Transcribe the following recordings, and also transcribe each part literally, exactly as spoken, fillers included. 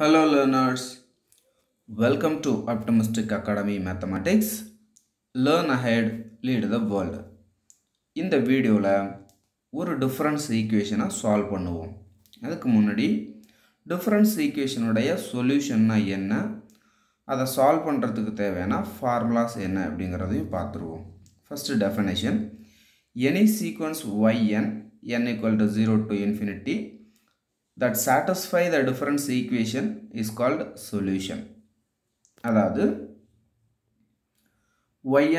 Hello learners, welcome to Optimistic Academy Mathematics. Learn ahead, lead the world. In the video, we will solve a difference equation. That's why difference equation solution is solve the formulas. First definition, any sequence yn, n equal to zero to infinity, that satisfy the difference equation is called solution. அதாவது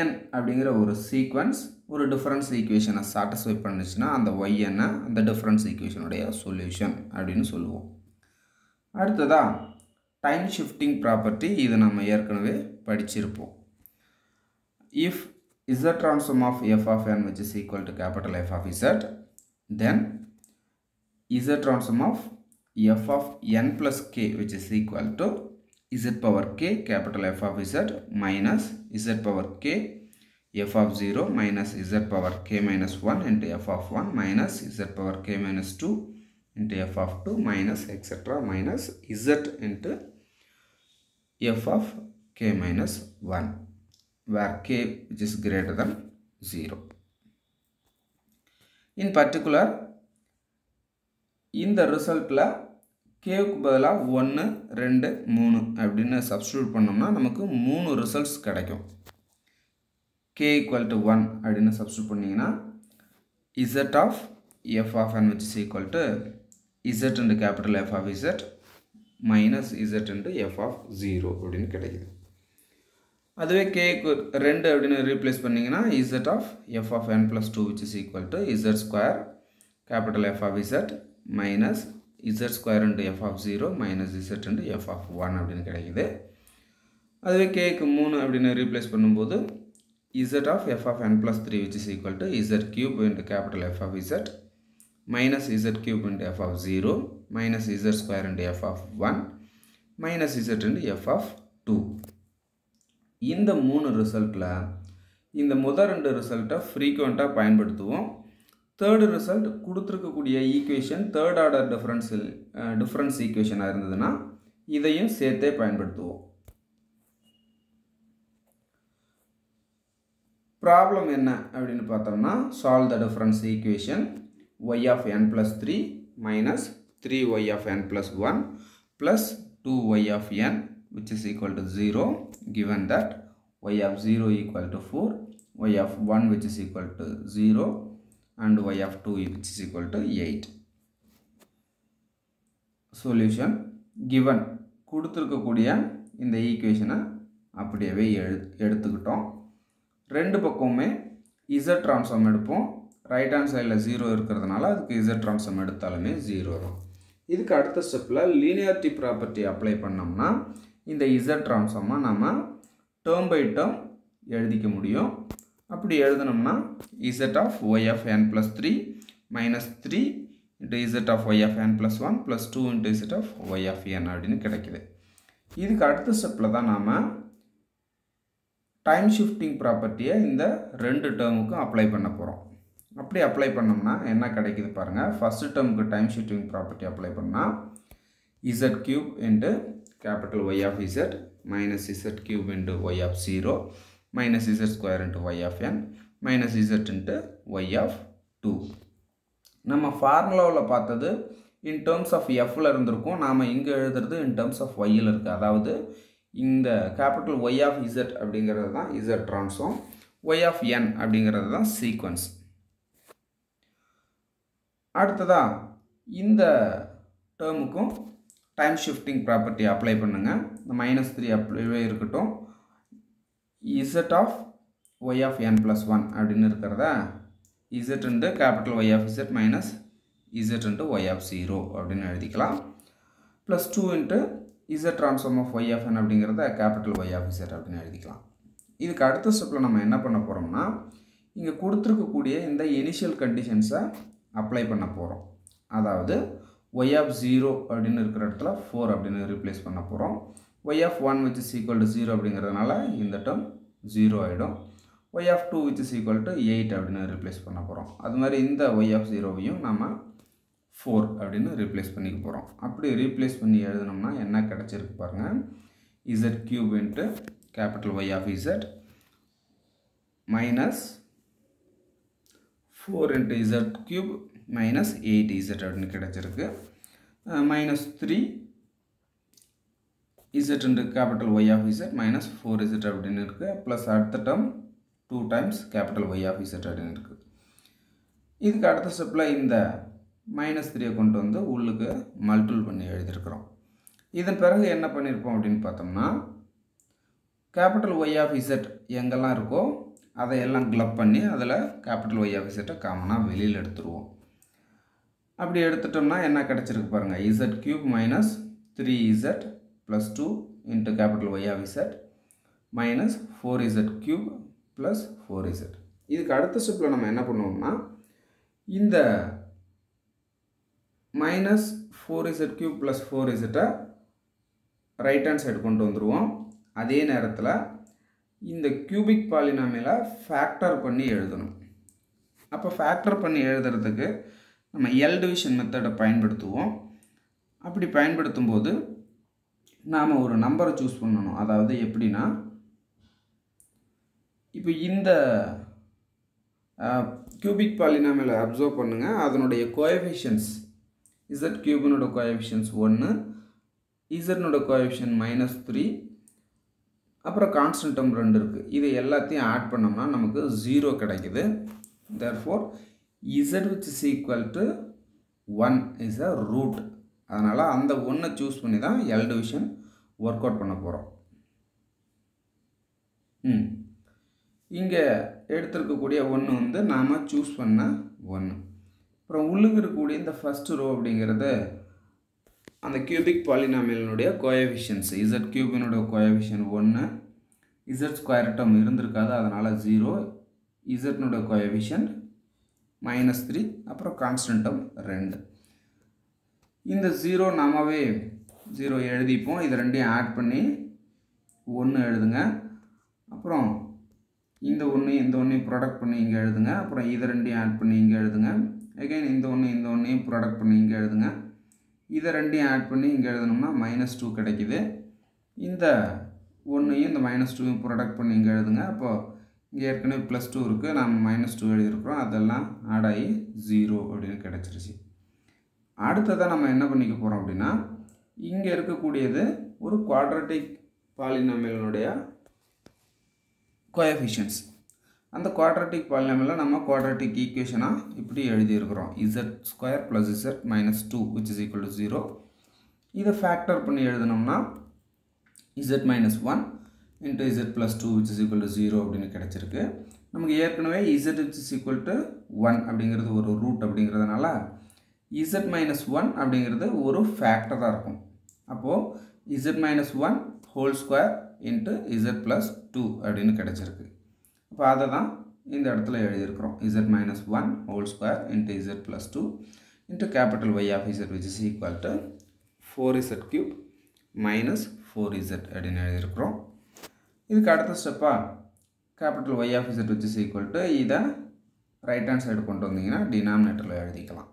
yn அப்படிங்கற ஒரு sequence ஒரு difference equation satisfy பண்ணுச்சுனா அந்த yn அந்த difference equation உடைய solution அப்படினு சொல்லுவோம். அடுத்ததா time shifting property, இது நாம ஏற்கனவே படிச்சிருப்போம். If z transform of f of n which is equal to capital F of z, then z transform of f of n plus k which is equal to z power k capital F of z minus z power k f of zero minus z power k minus one into f of one minus z power k minus two into f of two minus etc minus z into f of k minus one, where k which is greater than zero. In particular, in the result la k ku badala one two three அப்படினு substitute பண்ணோம்னா நமக்கு three results கிடைக்கும். K equal to one அப்படினு substitute பண்ணீங்கனா z of f of n which is equal to z into capital F of z minus z into f of zero அப்படினு கிடைக்குது. அதுவே k க்கு two அப்படினு replace பண்ணீங்கனா z of f of n plus two which is equal to z square capital F of z minus z square into f of zero minus z into f of one அப்படினு கிடைக்குது. அதுவே k க்கு three அப்படினு replace பண்ணும்போது z of f of n plus three which is equal to z cube into capital F of z minus z cube into f of zero minus z square into f of one minus z into f of two. இந்த three ரிசல்ட்ல இந்த முதல் ரெண்டு ரிசல்ட்ட frequent-ஆ பயன்படுத்துவோம். Third result கொடுத்திருக்கக்கூடிய equation third order difference uh, difference equation ஆயிருந்ததுனா இதையும் சேர்த்தே பயன்படுத்துவோம். Problem என்ன அப்படினு பார்த்தோம்னா solve the difference equation y of n plus three minus three y of n plus one plus two y of n which is equal to zero, given that y of zero equal to four, y of one which is equal to zero and y of two which is equal to eight. Solution given கொடுத்திருக்கக்கூடிய இந்த ஈக்குவேஷனை அப்படியே எடுத்துக்கிட்டோம். ரெண்டு பக்கமே z transform எடுப்போம். right hand sideல zero இருக்குறதனால அதுக்கு z transform எடுத்தாலுமே zero வரும். இதுக்கு அடுத்த ஸ்டெப்ல linearity property அப்ளை பண்ணோம்னா இந்த z transform நாம term by term எழுதிக்க முடியும். அப்படி எழுதணும்னா z of y of n plus three minus three into z of y of n plus one plus two into z of y of n அப்படின்னு கிடைக்குது. இதுக்கு அடுத்த ஸ்டெப்ல தான் நாம டைம் ஷிஃப்டிங் ப்ராப்பர்ட்டியை இந்த ரெண்டு டேர்முக்கும் அப்ளை பண்ண போகிறோம். அப்படி அப்ளை பண்ணோம்னா என்ன கிடைக்குது பாருங்க. ஃபர்ஸ்ட் டேர்முக்கு டைம் ஷிஃப்டிங் ப்ராப்பர்ட்டி அப்ளை பண்ணால் z cube into capital y of z minus z cube into y of zero minus z square into y of n minus z into y of two. நம்ம ஃபார்முலாவில் பார்த்தது in terms of f-ல இருந்திருக்கும். நாம் இங்கு எழுதுறது in terms of y-ல் இருக்கு. அதாவது இந்த capital y of z அப்படிங்கிறது தான் z transform, y of n அப்படிங்கிறது தான் sequence. அடுத்ததா இந்த termுக்கும் time shifting property apply பண்ணுங்க. minus three அப்படியே இருக்கட்டும். z of y of n plus one அப்படினு இருக்கிறதா z into capital y of z minus z into y of zero அப்படினு எழுதிக்கலாம். plus two into z transform of y of n அப்படிங்கறத capital y of z அப்படினு எழுதிக்கலாம். இதுக்கு அடுத்த ஸ்டெப்ல நம்ம என்ன பண்ண போறோம்னா இங்க கொடுத்திருக்கக்கூடிய இந்த initial conditions-ஐ அப்ளை பண்ண போறோம். அதாவது y of zero அப்படினு இருக்கிற இடத்துல four அப்படினு replace பண்ண போறோம். y of one which is equal to zero அப்படிங்கிறதுனால இந்த term zero ஆயிடும். y of two which is equal to eight அப்படினு replace பண்ண போறோம். அது மாதிரி இந்த y of zero வையும் நாம four அப்படினு replace பண்ணிக்க போறோம். அப்படி replace பண்ணி எழுதணும்னா என்ன கிடைச்சிருக்கு பாருங்க. z³ into capital Y of z minus four into z³ minus eight z அப்படினு கிடைச்சிருக்கு. minus three z into capital Y of z minus four z அப்படினு இருக்கு. plus அடுத்த term two times capital Y of z அப்படினு இருக்கு. இதுக்கு அடுத்த ஸ்டெப்ல இந்த minus three கொண்டு வந்து உள்ளுக்கு மல்டிபிள் பண்ணி எழுதிக்கிறோம். இதன் பிறகு என்ன பண்ணிருப்போம் அப்படினு பார்த்தோம்னா capital Y of z எங்கெல்லாம் இருக்கோ அதை எல்லாம் கிளப் பண்ணி அதுல capital Y of z காமனா வெளியில எடுத்துருவோம். அப்படி எடுத்துட்டோம்னா என்ன கிடைச்சிருக்கு பாருங்க. z³ minus three z plus two into capital Y of z minus four z³ plus four z. இதுக்கு அடுத்த ஸ்டெப்ல நம்ம என்ன பண்ணுவோம்னா இந்த minus four z³ plus four z right hand side கொண்டு வந்துருவோம். அதே நேரத்துல இந்த cubic polynomial factor பண்ணி எழுதணும். அப்ப factor பண்ணி எழுதுறதுக்கு நம்ம L division method பயன்படுத்துவோம். அப்படி பயன்படுத்தும்போது நாம ஒரு நம்பரை சூஸ் பண்ணனும். அதாவது எப்படினா இப்போ இந்த cubic polynomial absorb பண்ணுங்க. அதனுடைய coefficients z cube node coefficients one, z node coefficient minus three, அப்புறம் constant term two இருக்கு. இது எல்லாத்தையும் add பண்ணோம்னா நமக்கு zero கிடைக்குது. therefore z which is equal to one is a root. அதனால அந்த one choose பண்ணி தான் L division work out பண்ண போறோம். ம் இங்க எடுத்துக்க கூடிய one வந்து நாம choose பண்ண one. அப்புறம் உள்ளுக்கு இருக்கக்கூடிய இந்த first row அப்படிங்கறது அந்த cubic polynomial உடைய coefficients. z³ உடைய coefficient one, z square term இருந்திருக்காது அதனால zero, z உடைய coefficient minus three, அப்புறம் constant term two. இந்த zero நாமவே zero எழுதிப்போம். இது ரெண்டையும் ஆட் பண்ணி one எழுதுங்க. அப்புறம் இந்த one இந்த one ப்ராடக்ட் பண்ணி இங்க எழுதுங்க. அப்புறம் இது ரெண்டையும் ஆட் பண்ணி இங்க எழுதுங்க. again இந்த one இந்த one ப்ராடக்ட் பண்ணி இங்க எழுதுங்க. இத ரெண்டையும் ஆட் பண்ணி இங்க எழுதணும்னா minus two கிடைக்குது. இந்த one ஐயும் இந்த minus two ஐயும் ப்ராடக்ட் பண்ணி இங்க எழுதுங்க. அப்போ இங்க ஏற்கனவே plus two இருக்கு. நாம minus two எழுதி இருக்கோம். அதெல்லாம் ஆட் ஆயி zero அப்படி கிடைச்சிருச்சு. அடுத்ததா நம்ம என்ன பண்ணிக்க போறோம் அப்படினா இங்க இருக்க கூடியது ஒரு குவாட்ரடிக் பாலினாமியல் உடைய coefficients. அந்த quadratic polynomial நம்ம quadratic equation இப்படி எழுதி இருக்கிறோம். z square plus z minus two which is equal to zero. இதை factor பண்ணி எழுதணும்னா z minus one into z plus two which is equal to zero அப்படினு கிடைச்சிருக்கு. நமக்கு ஏற்கனவே z which is equal to one அப்படிங்கிறது ஒரு root அப்படிங்கிறதுனால z minus one அப்படிங்கிறது ஒரு factor தான் இருக்கும். அப்போ z minus one whole square into z plus two அப்படினு கிடைச்சிருக்கு. அப்ப அத தான் இந்த இடத்துல எழுதி இருக்கோம். z - one whole square into z plus two into capital Y of z which is equal to four z³ minus four z அப்படினு எழுதி இருக்கோம். இதுக்கு அடுத்த ஸ்டெப்பா capital Y of z which is equal to இத ரைட் ஹேண்ட் சைடு கொண்டு வந்தீங்கன்னா டினாமினேட்டர்ல எழுதிக்கலாம்.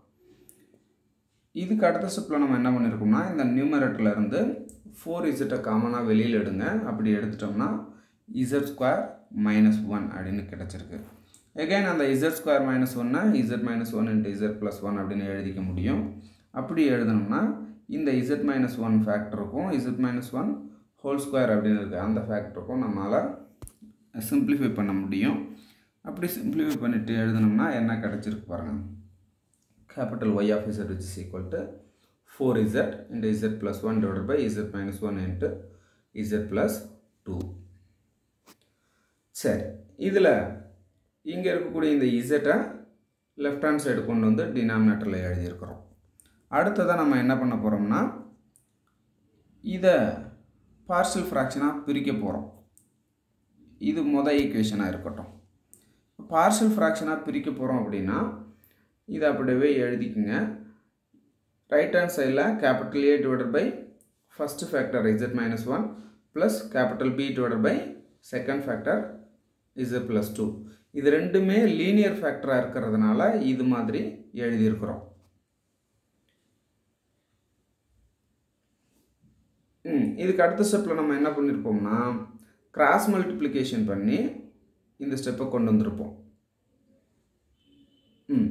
இதுக்கு அடுத்த ஸ்டெப்ல நம்ம என்ன பண்ணிருக்கோம்னா இந்த நியூமரேட்டர்ல இருந்து four z அ காமனா வெளியில எடுங்க. அப்படி எடுத்துட்டோம்னா z square minus one அப்படினு கிடைச்சிருக்கு. again அந்த z square minus one z minus one into z plus one அப்படினு எழுதிக்க முடியும். அப்படி எழுதணும்னா இந்த z minus one ஃபேக்டருக்கும் z minus one whole square அப்படினு இருக்கு. அந்த ஃபேக்டருக்கும் நம்மால simplify பண்ண முடியும். அப்படி simplify பண்ணிட்டு எழுதணும்னா என்ன கிடைச்சிருக்கு பாருங்க. capital Y of z which is equal to four z into z plus one divided by z minus one into z plus two. சரி இதில் இங்கே இருக்கக்கூடிய இந்த z-ஐ left hand side கொண்டு வந்து denominatorல எழுதியிருக்கிறோம். அடுத்ததான் நம்ம என்ன பண்ண போகிறோம்னா இதை partial fractionாக பிரிக்க போகிறோம். இது முதல் ஈக்குவேஷனாக இருக்கட்டும். partial fractionாக பிரிக்க போகிறோம் அப்படின்னா இதை அப்படியே எழுதிக்குங்க. ரைட் ஹேண்ட் சைடில் capital A divided by first factor z minus one plus capital B divided by second factor z plus two. இது ரெண்டுமே லீனியர் ஃபேக்டரா இருக்கிறதுனால இது மாதிரி எழுதி இருக்கிறோம். இதுக்கு அடுத்த ஸ்டெப்ல நம்ம என்ன பண்ணிருப்போம்னா கிராஸ் மல்டிப்ளிகேஷன் பண்ணி இந்த ஸ்டெப்பை கொண்டு வந்திருப்போம். ம்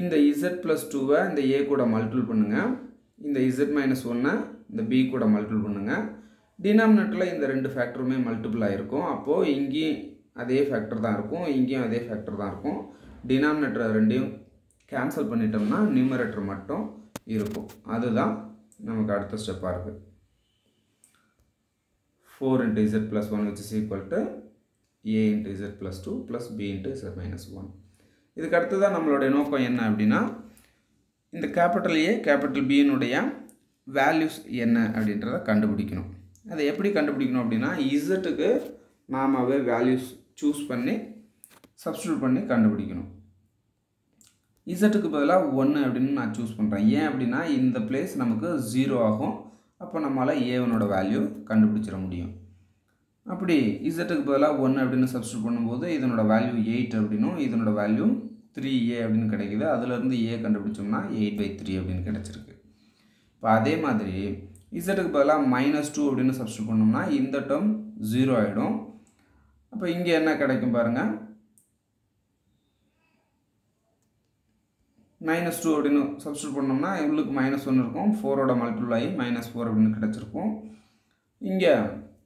இந்த z plus two-ஐ இந்த a கூட மல்டிபிள் பண்ணுங்க. இந்த z minus one-ஐ இந்த b கூட மல்டிபிள் பண்ணுங்க. டினாமினேட்டர்ல இந்த ரெண்டு ஃபேக்டருமே மல்டிபிள் ஆயிருக்கும். அப்போ இங்கே அதே ஃபேக்டர் தான் இருக்கும், இங்கே அதே ஃபேக்டர் தான் இருக்கும். டினாமினேட்டர் ரெண்டையும் கேன்சல் பண்ணிட்டோம்னா நியூமரேட்டர் மட்டும் இருக்கும். அதுதான் நமக்கு அடுத்த ஸ்டெப்பா இருக்கு. four into z plus one which is equal to a into z plus two plus b into z minus one. இதுக்கு அடுத்ததா நம்மளுடைய நோக்கம் என்ன அப்படினா இந்த கேபிடல் a கேபிடல் b னுடைய வேல்யூஸ் என்ன அப்படின்றத கண்டுபிடிக்கணும். அது எப்படி கண்டுபிடிக்கணும் அப்படினா z க்கு நாமவே வேல்யூஸ் चूஸ் பண்ணி சப்ஸ்டிட்யூட் பண்ணி கண்டுபிடிக்கணும். z க்கு பதிலா one அப்படினு நான் चूஸ் பண்றேன். ஏன் அப்படினா இந்த place நமக்கு zero ஆகும். அப்ப நம்மால a னோட வேல்யூ கண்டுபிடிச்சிர முடியும். அப்படி z க்கு பதிலா one அப்படினு சப்ஸ்டிட்யூட் பண்ணும்போது இதனோட வேல்யூ eight அப்படினும் இதனோட வேல்யூ three a அப்படினு கிடைக்குது. அதில இருந்து a கண்டுபிடிச்சோம்னா eight by three அப்படினு கிடைச்சிருக்கு. இப்ப அதே மாதிரி z க்கு பதிலா minus two அப்படினு சப்ஸ்டிட்யூட் பண்ணோம்னா இந்த டேர்ம் zero ஆயிடும். அப்ப இங்க என்ன கிடைக்கும் பாருங்க, minus two அப்படினு சப்ஸ்டிட்யூட் பண்ணோம்னா உங்களுக்கு minus one இருக்கும். four ஓட மல்டிப்ளை minus four அப்படினு கிடைச்சிருக்கும். இங்க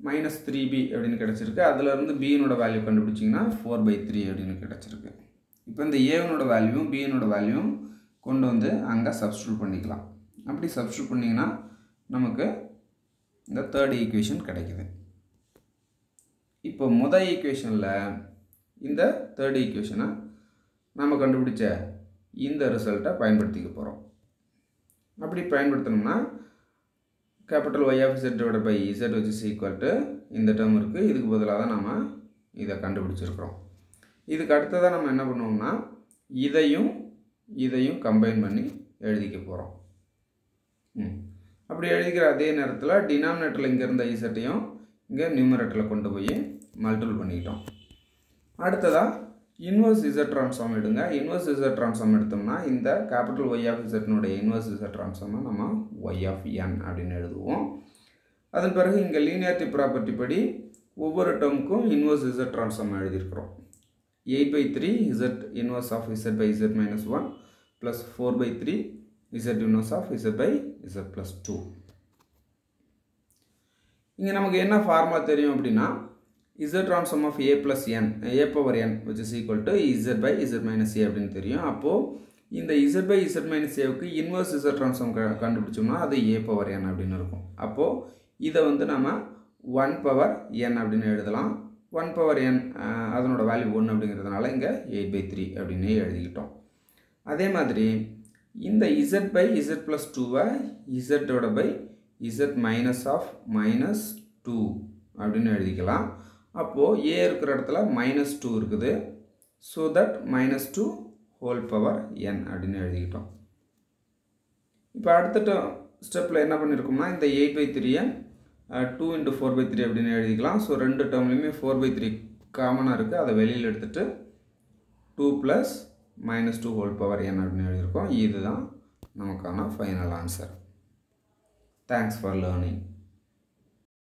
minus three b அப்படினு கிடைச்சிருக்கு. அதில இருந்து b னோட வேல்யூ கண்டுபிடிச்சீங்கனா four by three அப்படினு கிடைச்சிருக்கு. இப்போ இந்த a னோட வேல்யூவும் b னோட வேல்யூவும் கொண்டு வந்து அங்க சப்ஸ்டிட்யூட் பண்ணிக்கலாம். அப்படி சப்ஸ்டிட்யூட் பண்ணீங்கனா நமக்கு இந்த third ஈக்குவேஷன் கிடைக்குது. இப்போ முதல் ஈக்குவேஷன்ல இந்த third ஈக்குவேஷனை நாம கண்டுபிடிச்ச இந்த ரிசல்ட்டை பயன்படுத்திக்க போறோம். அப்படி பயன்படுத்துனோம்னா capital y of z divided by z which is equal to இந்த டேர்ம் இருக்கு. இதுக்கு பதிலா தான் நாம இத கண்டுபிடிச்சிருக்கோம். இதுக்கு அடுத்ததா நாம என்ன பண்ணுவோம்னா இதையும் இதையும் கம்பைன் பண்ணி எழுதிக்க போறோம். ம் அப்படி எழுதிக்கிற அதே நேரத்துல டினாமினேட்டர்ல இங்க இருந்த z ஐயும் இங்க நியூமரேட்டர்ல கொண்டு போய் மல்டிப்ளை பண்ணிட்டோம். அடுத்ததா inverse z transform எடுங்க. inverse z transform எடுத்தோம்னா இந்த capital y of z னுடைய inverse z transform நம்ம y of n அப்படினு எழுதுவோம். அதன் பிறகு இங்க லீனியரிட்டி ப்ராப்பர்ட்டி படி ஒவ்வொரு டம்க்கும் inverse z transform எழுதி இருக்கோம். eight by three z inverse of z by z minus one plus four by three z inverse of z by z plus two. இங்க நமக்கு என்ன ஃபார்முலா தெரியும் அப்படினா z transform of a plus n a power n which is equal to z by z minus a அப்படினு தெரியும். அப்போ இந்த z by z minus a க்கு inverse z transform கண்டுபிடிச்சோம்னா அது a power n அப்படினு இருக்கும். அப்போ இத வந்து நாம one power n அப்படினு எழுதலாம். one power n அதனோட வேல்யூ one அப்படிங்கிறதுனால இங்க eight by three அப்படினே எழுதிட்டோம். அதே மாதிரி இந்த z by z plus two-ஐ z divided by z minus of minus two அப்படினு எழுதிக்கலாம். அப்போ a இருக்கிற இடத்துல minus two இருக்குது. so that minus two whole power n அப்படினு எழுதிட்டோம். இப்போ அடுத்த ஸ்டெப்ல என்ன பண்ணிருக்கோம்னா இந்த eight by three-ஐ two into four by three அப்படினு எழுதிக்கலாம். so ரெண்டு டேர்ம்லயுமே four by three காமனா இருக்கு. அத வெளியில எடுத்துட்டு two plus minus two whole power n அப்படினு எழுதி இருக்கோம். இதுதான் நமக்கான final answer. thanks for learning.